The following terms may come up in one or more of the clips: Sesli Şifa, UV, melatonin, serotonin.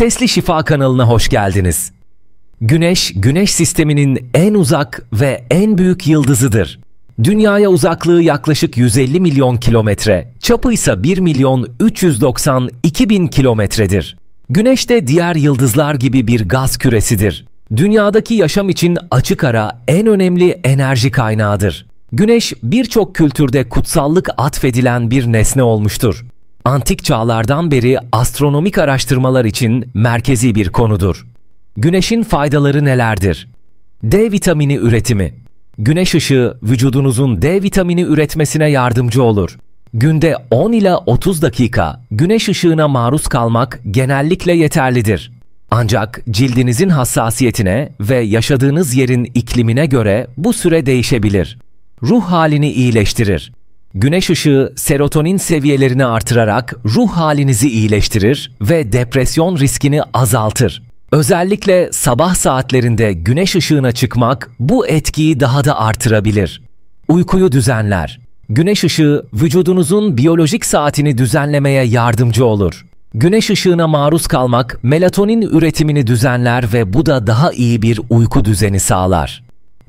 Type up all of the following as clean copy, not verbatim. Sesli Şifa kanalına hoş geldiniz. Güneş, Güneş sisteminin en uzak ve en büyük yıldızıdır. Dünyaya uzaklığı yaklaşık 150 milyon kilometre, çapı ise 1.392.000 kilometredir. Güneş de diğer yıldızlar gibi bir gaz küresidir. Dünyadaki yaşam için açık ara en önemli enerji kaynağıdır. Güneş birçok kültürde kutsallık atfedilen bir nesne olmuştur. Antik çağlardan beri astronomik araştırmalar için merkezi bir konudur. Güneşin faydaları nelerdir? D vitamini üretimi. Güneş ışığı vücudunuzun D vitamini üretmesine yardımcı olur. Günde 10 ila 30 dakika güneş ışığına maruz kalmak genellikle yeterlidir. Ancak cildinizin hassasiyetine ve yaşadığınız yerin iklimine göre bu süre değişebilir. Ruh halini iyileştirir. Güneş ışığı serotonin seviyelerini artırarak ruh halinizi iyileştirir ve depresyon riskini azaltır. Özellikle sabah saatlerinde güneş ışığına çıkmak bu etkiyi daha da artırabilir. Uykuyu düzenler. Güneş ışığı vücudunuzun biyolojik saatini düzenlemeye yardımcı olur. Güneş ışığına maruz kalmak melatonin üretimini düzenler ve bu da daha iyi bir uyku düzeni sağlar.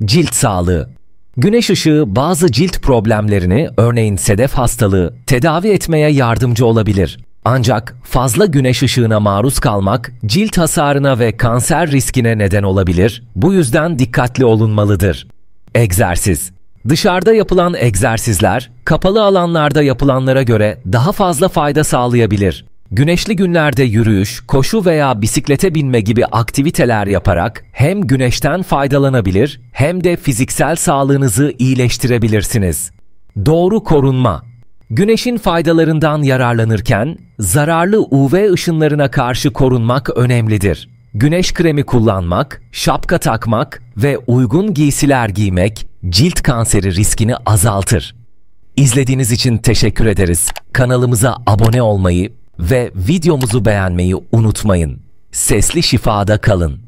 Cilt sağlığı. Güneş ışığı bazı cilt problemlerini, örneğin sedef hastalığı, tedavi etmeye yardımcı olabilir. Ancak fazla güneş ışığına maruz kalmak cilt hasarına ve kanser riskine neden olabilir. Bu yüzden dikkatli olunmalıdır. Egzersiz. Dışarıda yapılan egzersizler, kapalı alanlarda yapılanlara göre daha fazla fayda sağlayabilir. Güneşli günlerde yürüyüş, koşu veya bisiklete binme gibi aktiviteler yaparak hem güneşten faydalanabilir hem de fiziksel sağlığınızı iyileştirebilirsiniz. Doğru korunma. Güneşin faydalarından yararlanırken zararlı UV ışınlarına karşı korunmak önemlidir. Güneş kremi kullanmak, şapka takmak ve uygun giysiler giymek cilt kanseri riskini azaltır. İzlediğiniz için teşekkür ederiz. Kanalımıza abone olmayı ve videomuzu beğenmeyi unutmayın. Sesli Şifa'da kalın.